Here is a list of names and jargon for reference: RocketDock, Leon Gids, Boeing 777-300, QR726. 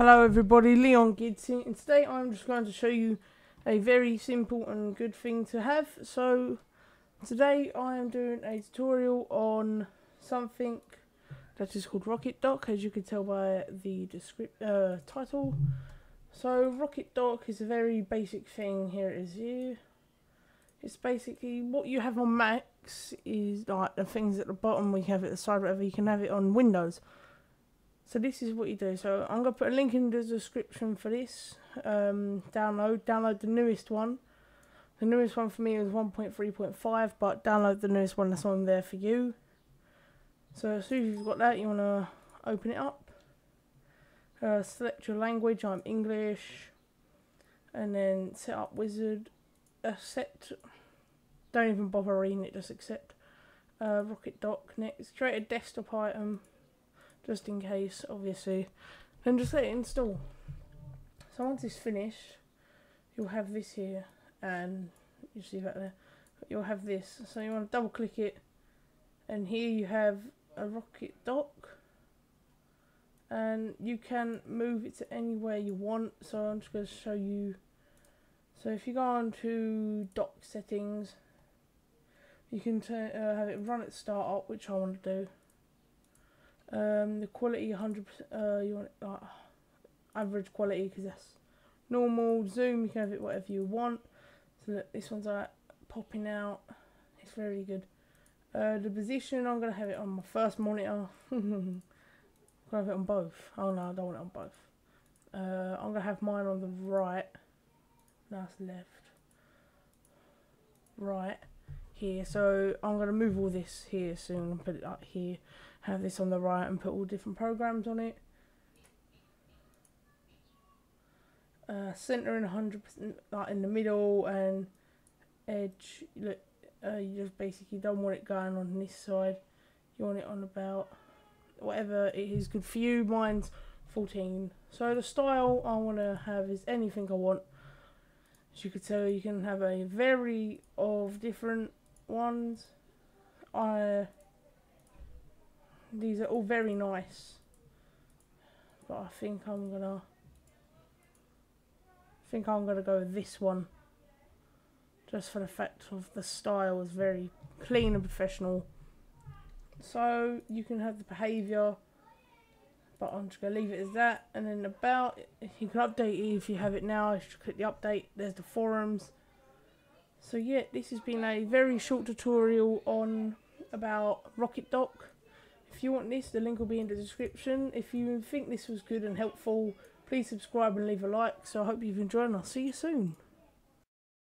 Hello everybody, Leon Gids here, and today I'm just going to show you a very simple and good thing to have. So today I am doing a tutorial on something that is called RocketDock, as you can tell by the title. So RocketDock is a very basic thing. Here it is. It's basically what you have on Macs is like the things at the bottom, we have it at the side, whatever. You can have it on Windows. So this is what you do. So I'm going to put a link in the description for this. Download the newest one. The newest one for me was 1.3.5, but download the newest one that's on there for you. So as soon as you've got that, you want to open it up. Select your language, I'm English. And then set up wizard. Accept. Don't even bother reading it, just accept. RocketDock next. Create a desktop item, just in case, obviously. Then just let it install. So once it's finished, you'll have this here, and you see that there. You'll have this. So you want to double click it, and here you have a RocketDock, and you can move it to anywhere you want. So I'm just going to show you. So if you go on to dock settings, you can have it run at startup, which I want to do. The quality 100%, you want it, average quality, because that's normal. Zoom, you can have it whatever you want. So look, this one's like popping out, it's really good. The position, I'm going to have it on my first monitor. I'm going to have it on both. Oh no, I don't want it on both. I'm going to have mine on the right. Now it's left, right here. So I'm going to move all this here soon and put it up here. Have this on the right and put all different programs on it. Centering 100%, like in the middle, and edge. Look, you just basically don't want it going on this side. You want it on about whatever it is good for you. Mine's 14. So the style I want to have is anything I want. As you can tell, you can have a variety of different ones. These are all very nice, but I think I'm gonna go with this one, just for the fact of the style is very clean and professional. So you can have the behaviour, but I'm just gonna leave it as that. And then about, you can update it if you have it now. If you click the update, there's the forums. So yeah, this has been a very short tutorial on about RocketDock. If you want this, the link will be in the description. If you think this was good and helpful, please subscribe and leave a like. So I hope you've enjoyed, and I'll see you soon.